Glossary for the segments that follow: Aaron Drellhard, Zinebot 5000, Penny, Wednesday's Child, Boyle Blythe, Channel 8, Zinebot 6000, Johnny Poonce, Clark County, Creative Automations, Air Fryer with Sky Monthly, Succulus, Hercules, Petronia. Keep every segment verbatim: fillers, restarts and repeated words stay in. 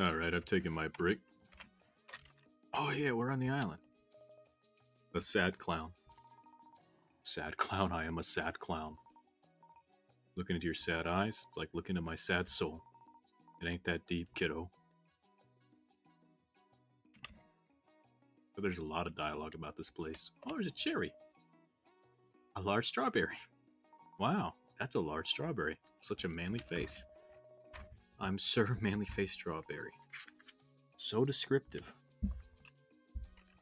All right, I've taken my break. Oh yeah, we're on the island. The sad clown. Sad clown, I am a sad clown. Looking into your sad eyes, it's like looking into my sad soul. It ain't that deep, kiddo. But there's a lot of dialogue about this place. Oh, there's a cherry. A large strawberry. Wow, that's a large strawberry. Such a manly face. I'm Sir Manly Face Strawberry. So descriptive.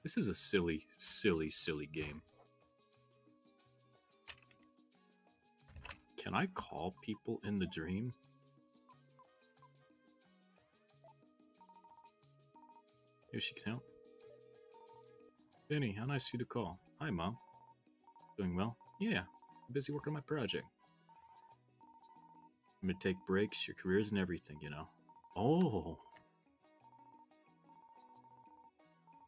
This is a silly, silly, silly game. Can I call people in the dream? Here she can help. Penny, how nice of you to call. Hi, Mom. Doing well? Yeah, I'm busy working on my project. I'm gonna take breaks. Your career isn't everything, you know. Oh.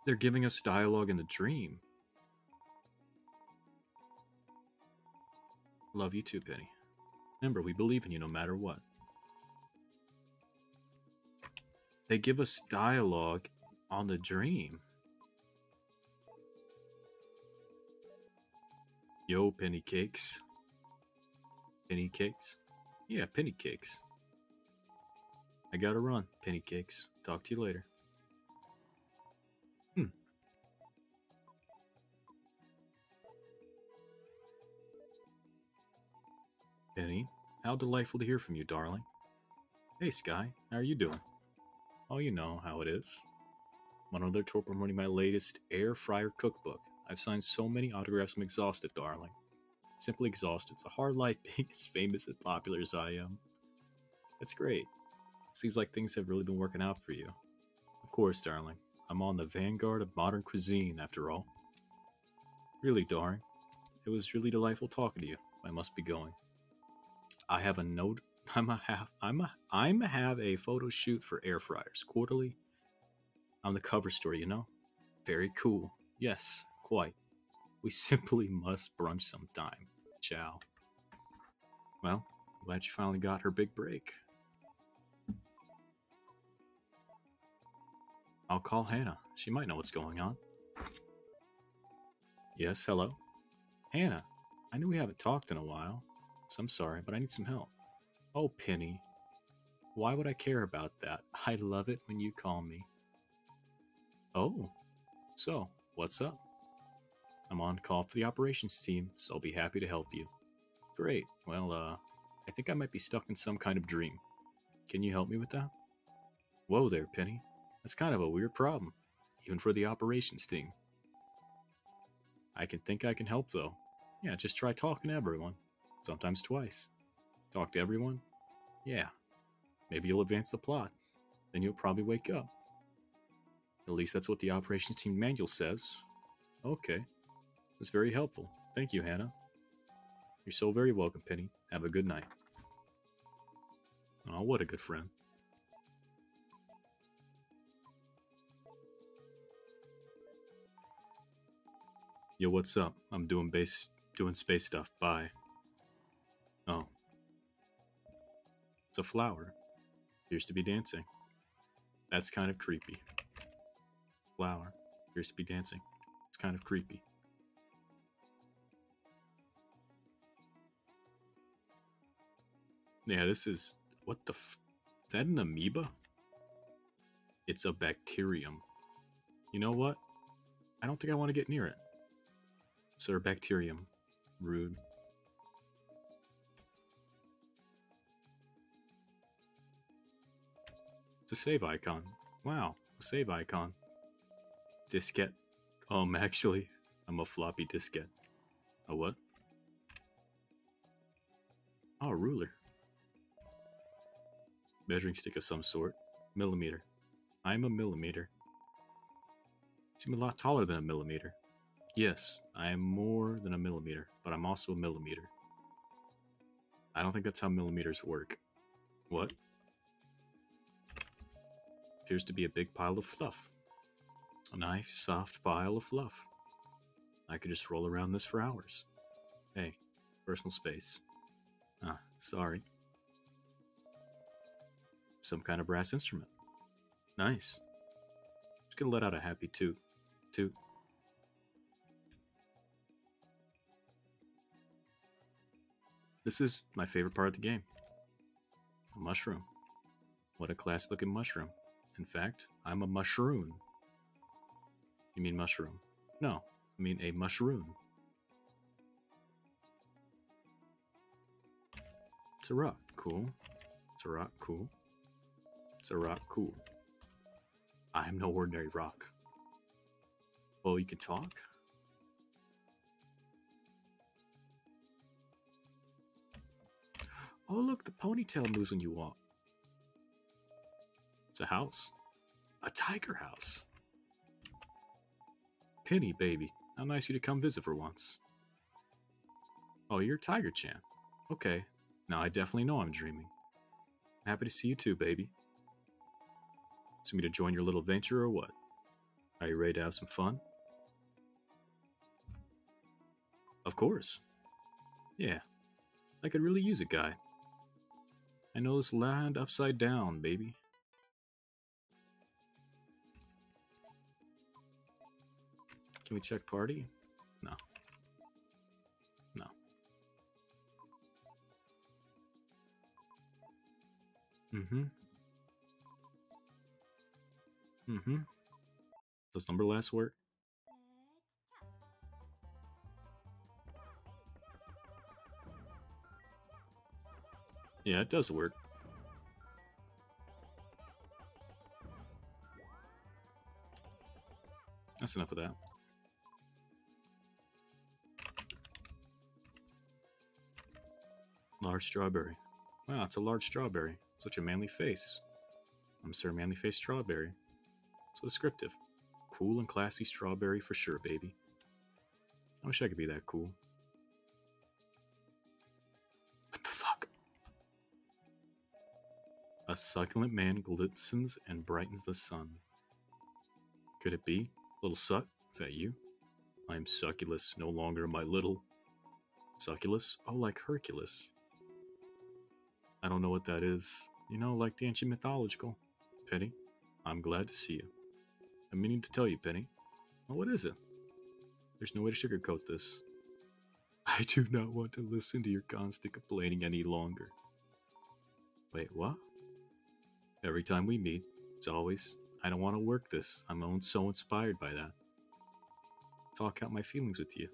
They're giving us dialogue in the dream. Love you too, Penny. Remember, we believe in you no matter what. They give us dialogue on the dream. Yo, Penny Cakes. Penny Cakes? Yeah, Penny Cakes. I gotta run, Penny Cakes. Talk to you later. Penny, how delightful to hear from you, darling. Hey, Sky, how are you doing? Oh, you know how it is. I'm on another tour promoting my latest Air Fryer cookbook. I've signed so many autographs, I'm exhausted, darling. Simply exhausted. It's a hard life being as famous and popular as I am. That's great. Seems like things have really been working out for you. Of course, darling. I'm on the vanguard of modern cuisine, after all. Really, darling. It was really delightful talking to you. I must be going. I have a note. I'm a have. I'm a. I'm a have a photo shoot for air fryers quarterly. On the cover story, you know. Very cool. Yes, quite. We simply must brunch sometime. Ciao. Well, I'm glad she finally got her big break. I'll call Hannah. She might know what's going on. Yes, hello, Hannah. I know we haven't talked in a while. So I'm sorry, but I need some help. Oh, Penny. Why would I care about that? I love it when you call me. Oh. So, what's up? I'm on call for the operations team, so I'll be happy to help you. Great. Well, uh, I think I might be stuck in some kind of dream. Can you help me with that? Whoa there, Penny. That's kind of a weird problem, even for the operations team. I can think I can help, though. Yeah, just try talking to everyone. Sometimes twice. Talk to everyone? Yeah. Maybe you'll advance the plot. Then you'll probably wake up. At least that's what the operations team manual says. Okay. That's very helpful. Thank you, Hannah. You're so very welcome, Penny. Have a good night. Oh, what a good friend. Yo, what's up? I'm doing base doing space stuff. Bye. Oh. It's a flower. Appears to be dancing. That's kind of creepy. Flower. Appears to be dancing. It's kind of creepy. Yeah, this is... What the f... Is that an amoeba? It's a bacterium. You know what? I don't think I want to get near it. Sir Bacterium. Rude. It's a save icon. Wow, a save icon. Diskette. Um, actually, I'm a floppy diskette. A what? Oh, a ruler. Measuring stick of some sort. Millimeter. I'm a millimeter. Seem a lot taller than a millimeter. Yes, I am more than a millimeter, but I'm also a millimeter. I don't think that's how millimeters work. What? Appears to be a big pile of fluff. A nice, soft pile of fluff. I could just roll around this for hours. Hey, personal space. Ah, sorry. Some kind of brass instrument. Nice. Just gonna let out a happy toot. Toot. This is my favorite part of the game. A mushroom. What a class looking mushroom. In fact, I'm a mushroon. You mean mushroom? No, I mean a mushroom. It's a rock, cool. It's a rock, cool. It's a rock, cool. I am no ordinary rock. Oh, you can talk? Oh, look, the ponytail moves when you walk. It's a house. A tiger house. Penny, baby. How nice of you to come visit for once. Oh, you're Tiger Chan. Okay. Now I definitely know I'm dreaming. Happy to see you too, baby. So me to join your little venture or what? Are you ready to have some fun? Of course. Yeah. I could really use a guy. I know this land upside down, baby. Can we check party? No. No. Mm-hmm. Mm-hmm. Does number last work? Yeah, it does work. That's enough of that. Large strawberry. Wow, it's a large strawberry. Such a manly face. I'm Sir Manly Face Strawberry. So descriptive. Cool and classy strawberry for sure, baby. I wish I could be that cool. What the fuck? A succulent man glistens and brightens the sun. Could it be? Little Suck? Is that you? I am succulus, no longer my little. Succulus? Oh, like Hercules. I don't know what that is. You know, like the ancient mythological. Penny, I'm glad to see you. I'm meaning to tell you, Penny. Well, what is it? There's no way to sugarcoat this. I do not want to listen to your constant complaining any longer. Wait, what? Every time we meet, it's always, I don't want to work this. I'm so inspired by that. Talk out my feelings with you.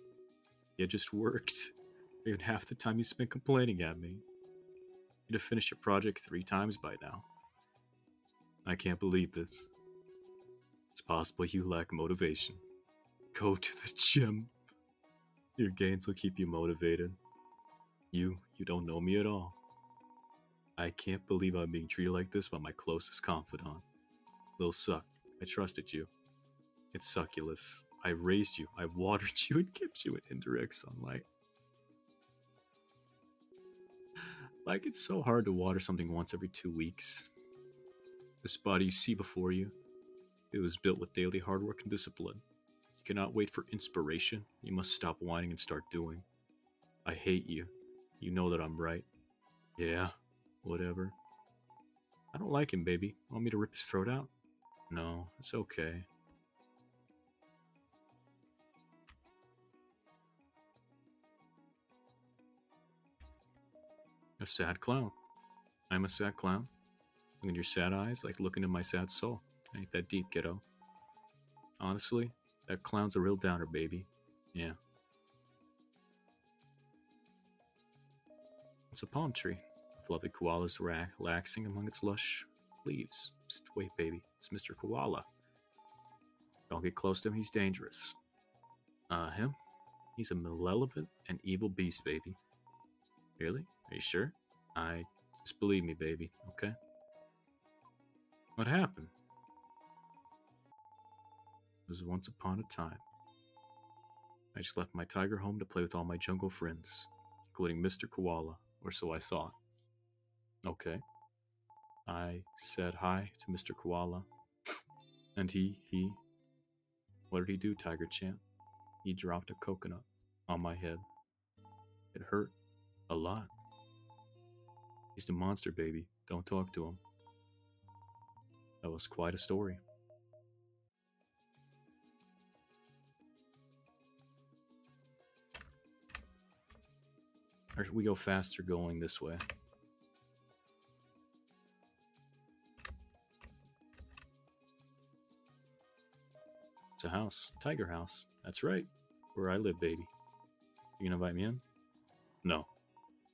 You just worked. Even half the time you spent complaining at me. You'd have finished your project three times by now. I can't believe this. It's possible you lack motivation. Go to the gym. Your gains will keep you motivated. You, you don't know me at all. I can't believe I'm being treated like this by my closest confidant. Little Suck, I trusted you. It's succulus. I raised you. I watered you and kept you in indirect sunlight. Like, it's so hard to water something once every two weeks. This body you see before you, it was built with daily hard work and discipline. You cannot wait for inspiration. You must stop whining and start doing. I hate you. You know that I'm right. Yeah, whatever. I don't like him, baby. Want me to rip his throat out? No, it's okay. A sad clown. I'm a sad clown. Look in your sad eyes like looking in my sad soul. Ain't that deep, kiddo. Honestly, that clown's a real downer, baby. Yeah. It's a palm tree. A fluffy koala's rack, relaxing among its lush leaves. Psst, wait, baby. It's Mister Koala. Don't get close to him. He's dangerous. Uh, him? He's a malevolent and evil beast, baby. Really? Are you sure? I... Just believe me, baby. Okay? What happened? It was once upon a time. I just left my tiger home to play with all my jungle friends, including Mister Koala, or so I thought. Okay. I said hi to Mister Koala. And he, he... What did he do, Tiger Champ? He dropped a coconut on my head. It hurt. A lot. He's the monster, baby. Don't talk to him. That was quite a story. Or should we go faster going this way? It's a house. Tiger house. That's right. Where I live, baby. You gonna invite me in? No.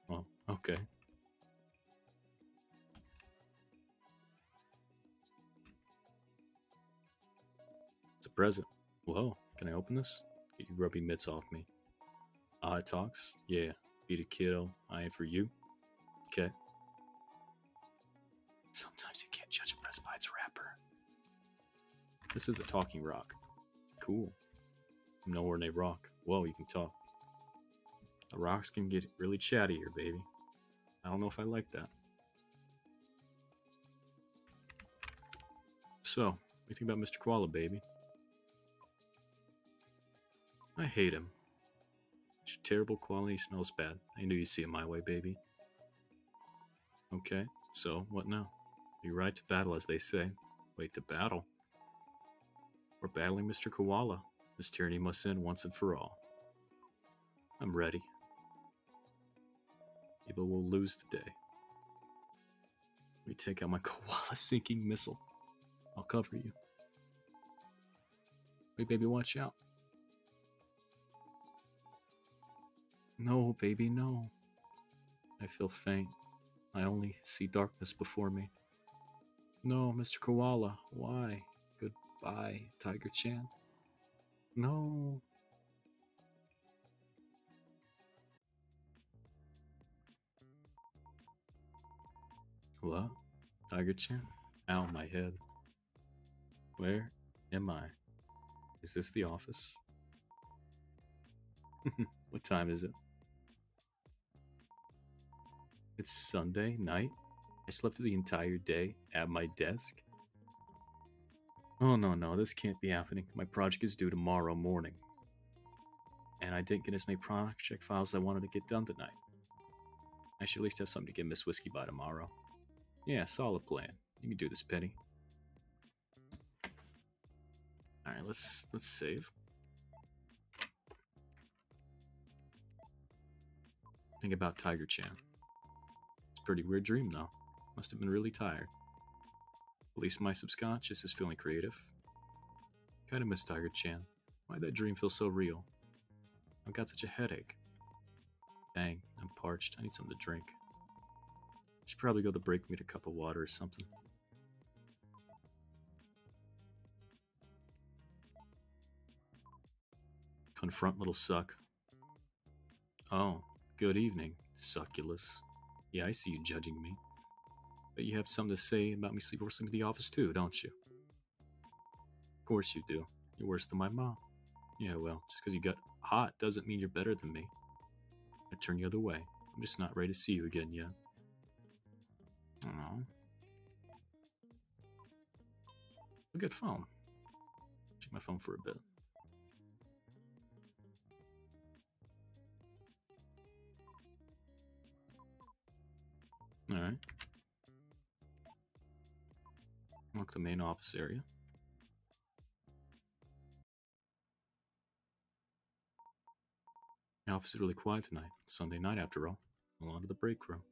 Well, okay. It's a present. Whoa. Can I open this? Get your grubby mitts off me. Ah, it talks? Yeah. To kill, I ain't for you. Okay. Sometimes you can't judge a press by its wrapper. This is the talking rock. Cool. Nowhere near rock. Whoa, you can talk. The rocks can get really chatty here, baby. I don't know if I like that. So, what do you think about Mister Koala, baby? I hate him. Terrible quality, smells bad. I knew you'd see it my way, baby. Okay, so what now? You ride to battle, as they say. Wait to battle? We're battling Mister Koala. This tyranny must end once and for all. I'm ready. Maybe we'll lose today. We take out my koala sinking missile. I'll cover you. Wait, baby, watch out. No, baby, no. I feel faint. I only see darkness before me. No, Mister Koala, why? Goodbye, Tiger-chan. No. What? Tiger-chan? Ow, my head. Where am I? Is this the office? What time is it? It's Sunday night. I slept the entire day at my desk. Oh, no, no, this can't be happening. My project is due tomorrow morning. And I didn't get as many project files as I wanted to get done tonight. I should at least have something to get Miss Whiskey by tomorrow. Yeah, solid plan. You can do this, Penny. Alright, let's let's save. Think about Tiger-chan. Pretty weird dream though. Must have been really tired. At least my subconscious is feeling creative. Kinda miss Tiger-chan. Why'd that dream feel so real? I've got such a headache. Dang, I'm parched. I need something to drink. Should probably go to the break and get a cup of water or something. Confront little suck. Oh, good evening, succulus. Yeah, I see you judging me. But you have something to say about me sleeping at the office too, don't you? Of course you do. You're worse than my mom. Yeah, well, just because you got hot doesn't mean you're better than me. I turn the other way. I'm just not ready to see you again yet. Aww. A good phone. Check my phone for a bit. Alright. Walk the main office area. The office is really quiet tonight. It's Sunday night after all. Along to the break room.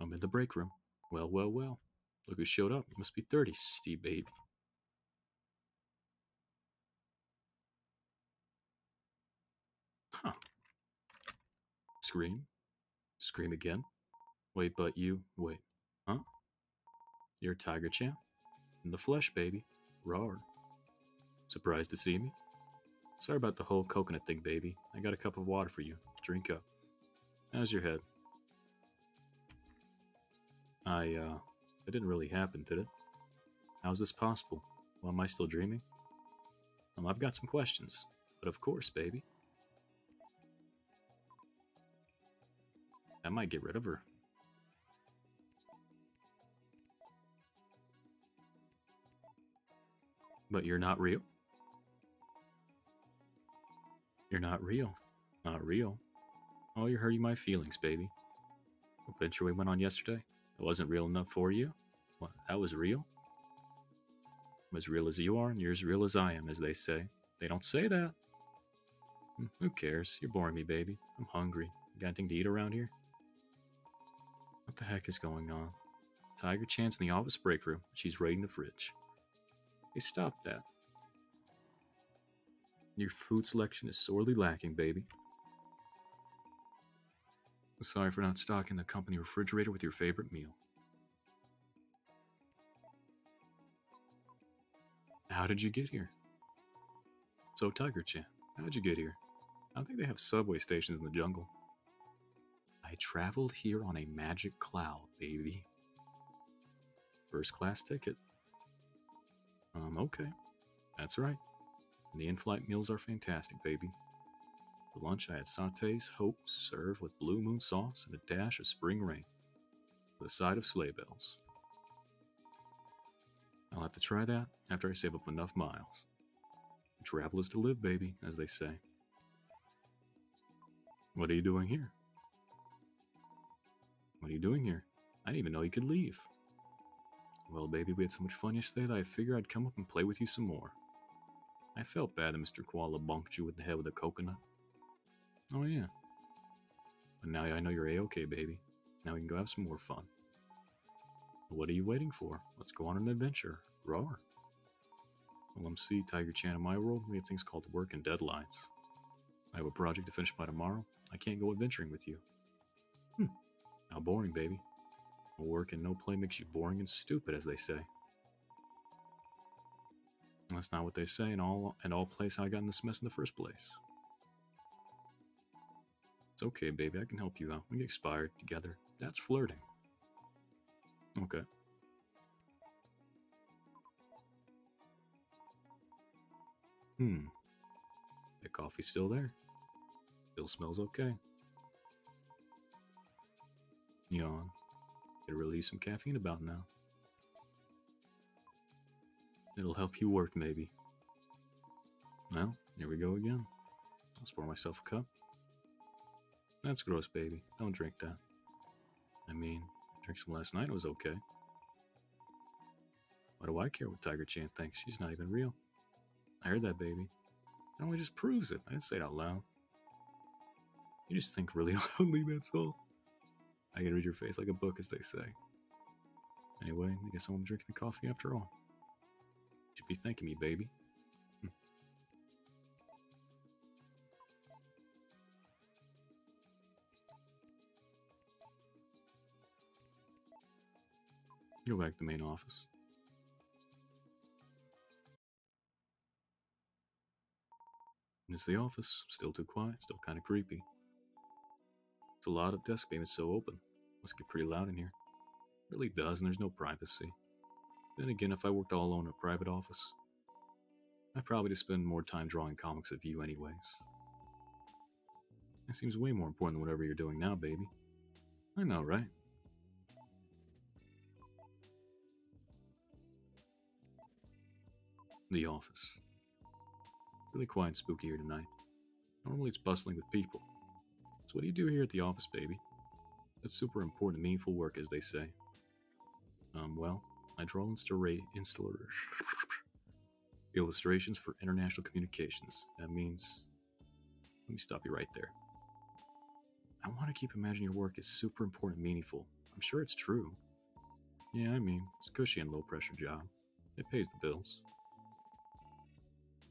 I'm in the break room. Well, well, well. Look who showed up. You must be thirty, Steve baby. Huh. Scream. Scream again. Wait, but you... Wait. Huh? You're Tiger-chan. In the flesh, baby. Roar. Surprised to see me? Sorry about the whole coconut thing, baby. I got a cup of water for you. Drink up. How's your head? I, uh... It didn't really happen, did it? How's this possible? Well, am I still dreaming? Um, I've got some questions. But of course, baby. I might get rid of her. But you're not real? You're not real. Not real. Oh, you're hurting my feelings, baby. The adventure we went on yesterday, it wasn't real enough for you? What, that was real? I'm as real as you are, and you're as real as I am, as they say. They don't say that. Who cares? You're boring me, baby. I'm hungry. You got anything to eat around here? What the heck is going on? Tiger Chan's in the office break room. She's raiding the fridge. Hey, stop that. Your food selection is sorely lacking, baby. Sorry for not stocking the company refrigerator with your favorite meal. How did you get here? So, Tiger Chan, how'd you get here? I don't think they have subway stations in the jungle. I traveled here on a magic cloud, baby. First class ticket. Um, okay. That's right. And the in-flight meals are fantastic, baby. For lunch, I had sautés, hopes, served with blue moon sauce and a dash of spring rain. With a side of sleigh bells. I'll have to try that after I save up enough miles. The travel is to live, baby, as they say. What are you doing here? What are you doing here? I didn't even know you could leave. Well, baby, we had so much fun yesterday that I figured I'd come up and play with you some more. I felt bad that Mister Koala bonked you in the head with a coconut. Oh, yeah. But now I know you're A-okay, baby. Now we can go have some more fun. What are you waiting for? Let's go on an adventure. Roar. Well, M C Tiger Chan, in my world, we have things called work and deadlines. I have a project to finish by tomorrow. I can't go adventuring with you. Hmm. How boring, baby. No work and no play makes you boring and stupid, as they say. That's not what they say in all in all place how I got in this mess in the first place. It's okay, baby. I can help you out. We get expired together. That's flirting. Okay. Hmm. The coffee's still there. Still smells okay. Yawn. It'll release some caffeine about now. It'll help you work, maybe. Well, here we go again. I'll pour myself a cup. That's gross, baby. Don't drink that. I mean, I drank some last night. It was okay. Why do I care what Tiger Chan thinks? She's not even real. I heard that, baby. It only just proves it. I didn't say it out loud. You just think really loudly, that's all. I can read your face like a book, as they say. Anyway, I guess I'm drinking the coffee after all. You should be thanking me, baby. Hm. Go back to the main office. And it's the office. Still too quiet. Still kind of creepy. It's a lot of desk being so open. Must get pretty loud in here. It really does, and there's no privacy. Then again, if I worked all alone in a private office, I'd probably just spend more time drawing comics of you anyways. That seems way more important than whatever you're doing now, baby. I know, right? The office. Really quiet and spooky here tonight. Normally it's bustling with people. So what do you do here at the office, baby? That's super important and meaningful work, as they say. Um, well, I draw insta illustrations for international communications. That means... Let me stop you right there. I want to keep imagining your work is super important and meaningful. I'm sure it's true. Yeah, I mean, it's a cushy and low-pressure job. It pays the bills.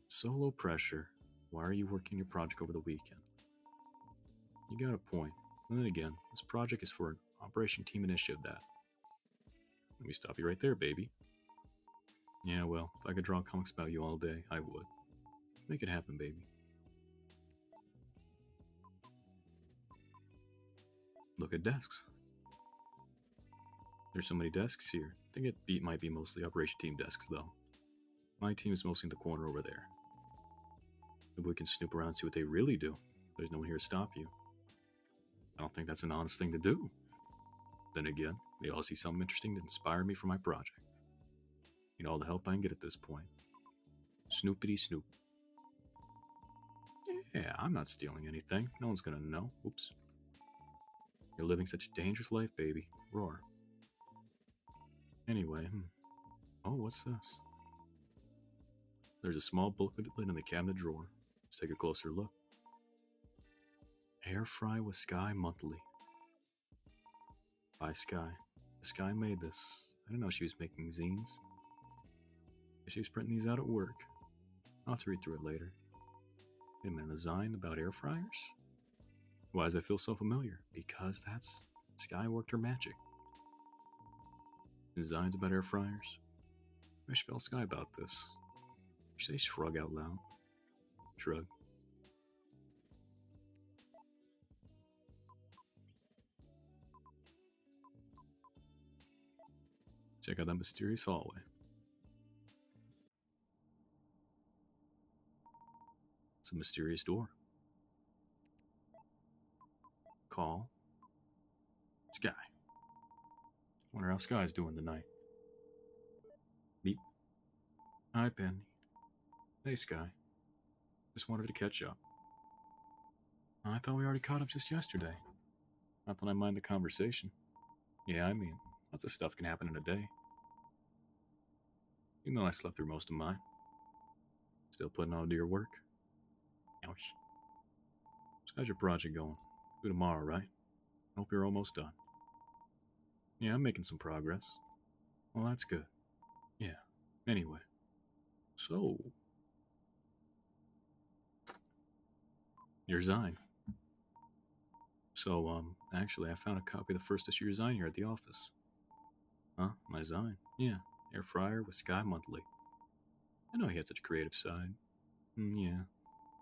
So low pressure. Why are you working your project over the weekend? You got a point. And then again, this project is for an operation team initiative that. Let me stop you right there, baby. Yeah, well, if I could draw comics about you all day, I would. Make it happen, baby. Look at desks. There's so many desks here. I think it might be mostly operation team desks, though. My team is mostly in the corner over there. Maybe we can snoop around and see what they really do. There's no one here to stop you. I don't think that's an honest thing to do. Then again, they all see something interesting that inspired me for my project. You know all the help I can get at this point. Snoopity snoop. Yeah, I'm not stealing anything. No one's gonna know. Oops. You're living such a dangerous life, baby. Roar. Anyway, hmm. Oh, what's this? There's a small booklet in the cabinet drawer. Let's take a closer look. Air Fry with Sky Monthly. By Sky. Sky made this. I didn't know she was making zines. She was printing these out at work. I'll have to read through it later. Wait a minute, a zine about air fryers? Why does that feel so familiar? Because that's... Sky worked her magic. Zines about air fryers? I should call Sky about this. Should they shrug out loud? Shrug. Check out that mysterious hallway. It's a mysterious door. Call Sky. Wonder how Sky's doing tonight. Meet. Hi, Penny. Hey, Sky. Just wanted to catch up. I thought we already caught up just yesterday. Not that I mind the conversation. Yeah, I mean, lots of stuff can happen in a day. Even though I slept through most of mine. Still putting all to your work. Ouch. So how's your project going? Do tomorrow, right? Hope you're almost done. Yeah, I'm making some progress. Well, that's good. Yeah. Anyway. So. Your zine. So, um, actually, I found a copy of the first issue of your zine here at the office. Huh? My zine? Yeah. Air Fryer with Sky Monthly. I know he had such a creative side. Mm, yeah.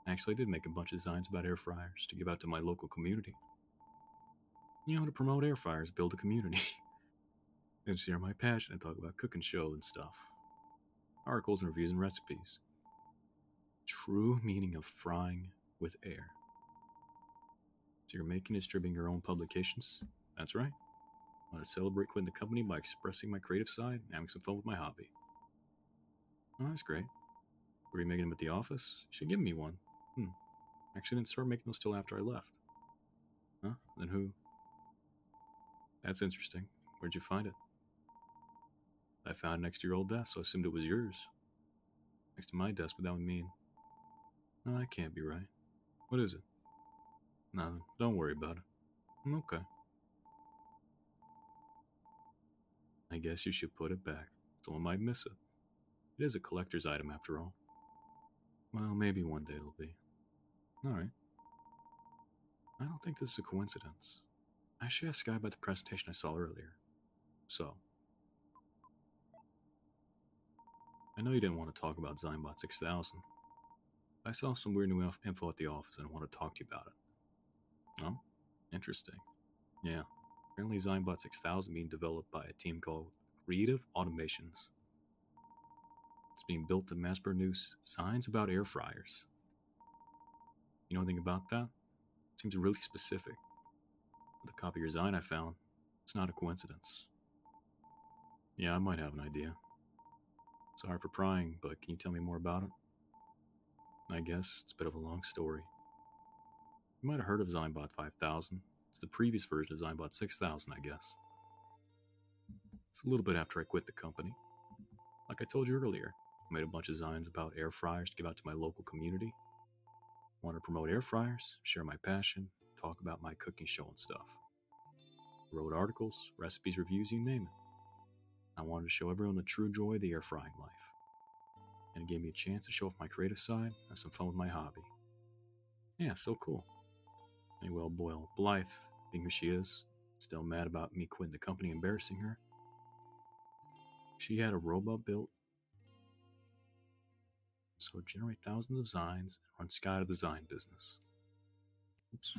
Actually, I did make a bunch of zines about air fryers to give out to my local community. You know, to promote air fryers, build a community. And share my passion and talk about cooking shows and stuff. Articles and reviews and recipes. True meaning of frying with air. So you're making and distributing your own publications? That's right. I want to celebrate quitting the company by expressing my creative side and having some fun with my hobby. Oh, that's great. Were you making them at the office? You should give me one. Hmm. Actually, I didn't start making those till after I left. Huh? Then who? That's interesting. Where'd you find it? I found it next to your old desk, so I assumed it was yours. Next to my desk, but that would mean... No, that can't be right. What is it? Nothing. Don't worry about it. I'm okay. I guess you should put it back. Someone might miss it. It is a collector's item, after all. Well, maybe one day it'll be. Alright. I don't think this is a coincidence. I should ask Sky about the presentation I saw earlier. So. I know you didn't want to talk about Zinebot six thousand. I saw some weird new info at the office and I want to talk to you about it. Oh? Interesting. Yeah. Apparently Zinebot six thousand being developed by a team called Creative Automations. It's being built to mass produce signs about air fryers. You know anything about that? It seems really specific. But the copy of your sign I found, it's not a coincidence. Yeah, I might have an idea. Sorry for prying, but can you tell me more about it? I guess it's a bit of a long story. You might have heard of Zinebot five thousand. It's the previous version of Zinebot six thousand, I guess. It's a little bit after I quit the company. Like I told you earlier, I made a bunch of zines about air fryers to give out to my local community. I want to promote air fryers, share my passion, talk about my cooking show and stuff. I wrote articles, recipes, reviews, you name it. I wanted to show everyone the true joy of the air frying life. And it gave me a chance to show off my creative side and have some fun with my hobby. Yeah, so cool. Anyway, well, Boyle Blythe, being who she is, still mad about me quitting the company, embarrassing her. She had a robot built so it generate thousands of zines and run Sky to the zine business. Oops.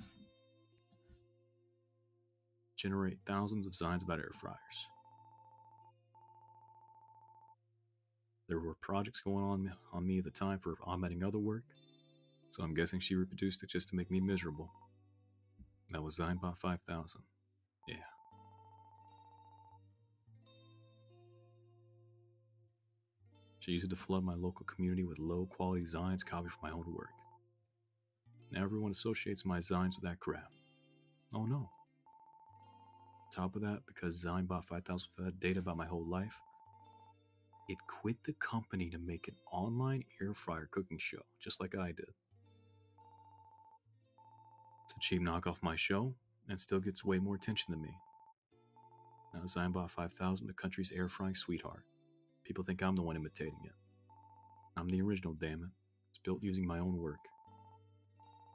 Generate thousands of zines about air fryers. There were projects going on on me at the time for augmenting other work, so I'm guessing she reproduced it just to make me miserable. That was Zinebot five thousand. Yeah. She used it to flood my local community with low-quality zines copied from my own work. Now everyone associates my Zines with that crap. Oh no. Top of that, because Zinebot five thousand fed data about my whole life, it quit the company to make an online air fryer cooking show, just like I did. It's a cheap knockoff my show, and still gets way more attention than me. Now Zinebot five thousand, the country's air frying sweetheart. People think I'm the one imitating it. I'm the original, damn it. It's built using my own work.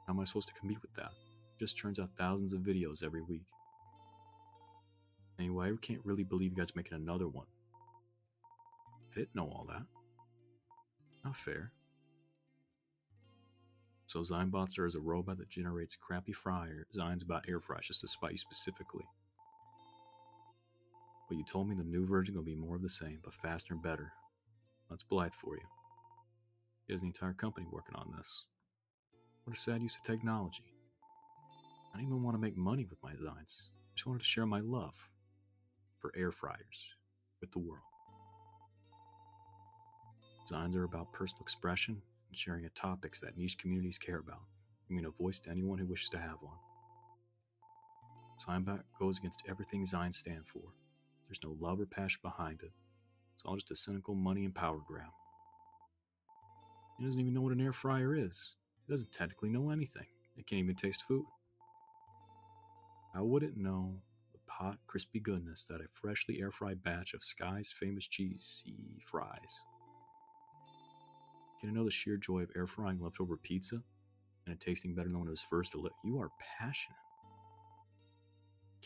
How am I supposed to compete with that? It just turns out thousands of videos every week. Anyway, I can't really believe you guys are making another one. I didn't know all that. Not fair. So Zinebots are as a robot that generates crappy fryer Zines about air fryers just to spite you specifically. But you told me the new version will be more of the same, but faster and better. That's blithe for you. He has the entire company working on this. What a sad use of technology. I didn't even want to make money with my Zines. I just wanted to share my love for air fryers with the world. Zines are about personal expression and sharing at topics that niche communities care about, giving a voice to anyone who wishes to have one. Zinebot goes against everything Zines stand for. There's no love or passion behind it. It's all just a cynical money and power grab. It doesn't even know what an air fryer is. It doesn't technically know anything. It can't even taste food. I wouldn't know the pot, crispy goodness that a freshly air-fried batch of Sky's famous cheese he fries. Can I know the sheer joy of air-frying leftover pizza and it tasting better than when it was first delivered? You are passionate.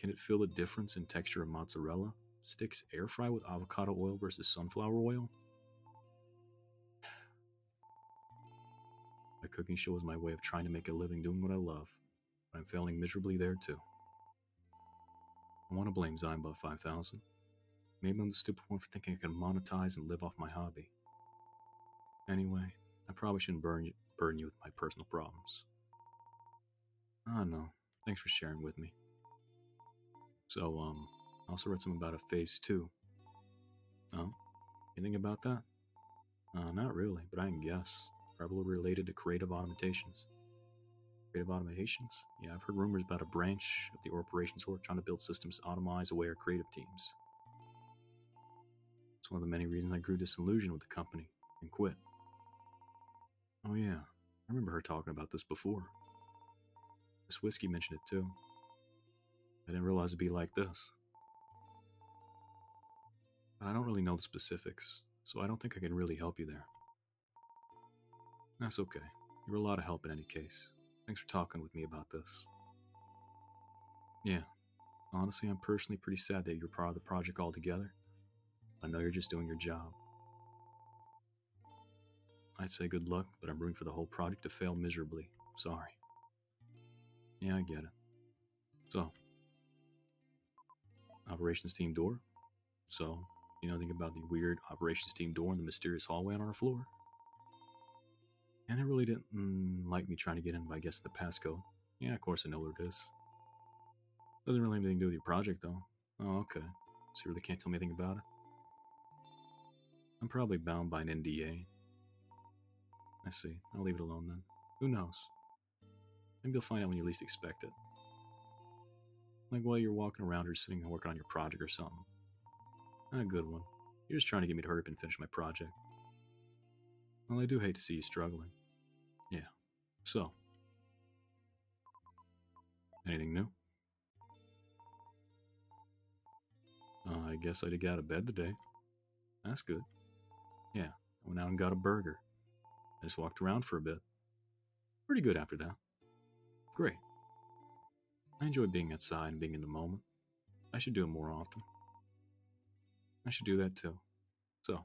Can it feel the difference in texture of mozzarella? Sticks air-fry with avocado oil versus sunflower oil? My cooking show is my way of trying to make a living doing what I love, but I'm failing miserably there too. I want to blame Zinebot five thousand. Maybe I'm the stupid one for thinking I can monetize and live off my hobby. Anyway, I probably shouldn't burn you, burden you with my personal problems. I don't know. Thanks for sharing with me. So, um, I also read something about a phase two. Oh? Anything about that? Uh, not really, but I can guess. Probably related to Creative Automations. Creative Automations? Yeah, I've heard rumors about a branch of the corporation's org trying to build systems to automize away our creative teams. It's one of the many reasons I grew disillusioned with the company and quit. Oh yeah, I remember her talking about this before. Miss Whiskey mentioned it too. I didn't realize it'd be like this. But I don't really know the specifics, so I don't think I can really help you there. That's okay. You were a lot of help in any case. Thanks for talking with me about this. Yeah, honestly, I'm personally pretty sad that you're part of the project altogether. I know you're just doing your job. I'd say good luck, but I'm rooting for the whole project to fail miserably. Sorry. Yeah, I get it. So, operations team door? So, you know anything about the weird operations team door in the mysterious hallway on our floor? And it really didn't mm, like me trying to get in by guessing the passcode. Yeah, of course I know what it is. Doesn't really have anything to do with your project, though. Oh, okay. So you really can't tell me anything about it? I'm probably bound by an N D A. I see. I'll leave it alone, then. Who knows? Maybe you'll find out when you least expect it. Like while you're walking around or sitting and working on your project or something. Not a good one. You're just trying to get me to hurry up and finish my project. Well, I do hate to see you struggling. Yeah. So. Anything new? Uh, I guess I did get out of bed today. That's good. Yeah, I went out and got a burger. I just walked around for a bit. Pretty good after that. Great. I enjoy being outside and being in the moment. I should do it more often. I should do that too. So.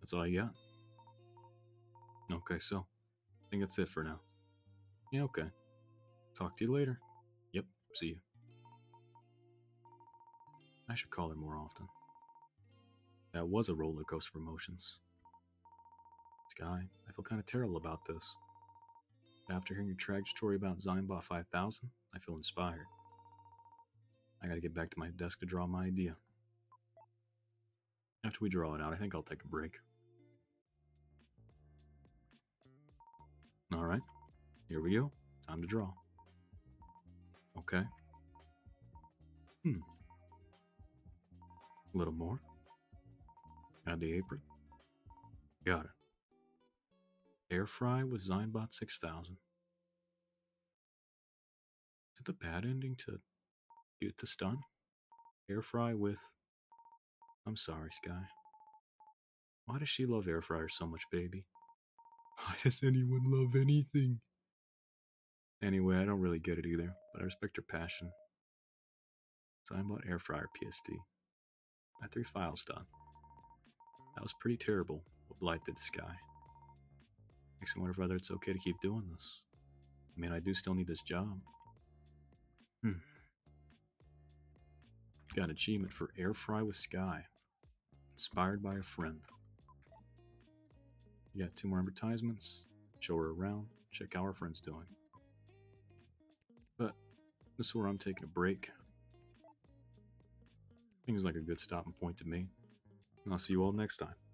That's all I got. Okay, so. I think that's it for now. Yeah, okay. Talk to you later. Yep, see you. I should call her more often. That was a roller coaster of emotions. Sky, I feel kind of terrible about this. But after hearing your tragic story about Zinebot five thousand, I feel inspired. I gotta get back to my desk to draw my idea. After we draw it out, I think I'll take a break. Alright, Here we go. Time to draw. Okay. Hmm. A little more. Add the apron. Got it. Air Fry with Zinebot six thousand. Is it the bad ending to get this done? Air Fry with... I'm sorry, Sky. Why does she love air fryers so much, baby? Why does anyone love anything? Anyway, I don't really get it either, but I respect her passion. Zinebot Air Fryer P S D. My three files done. That was pretty terrible, what Blight did to Sky. Makes me wonder whether it's okay to keep doing this. I mean, I do still need this job. Hmm. Got an achievement for Air Fry with Sky. Inspired by a friend. You got two more advertisements. Show her around. Check how our friend's doing. But this is where I'm taking a break. Seems like a good stopping point to me. And I'll see you all next time.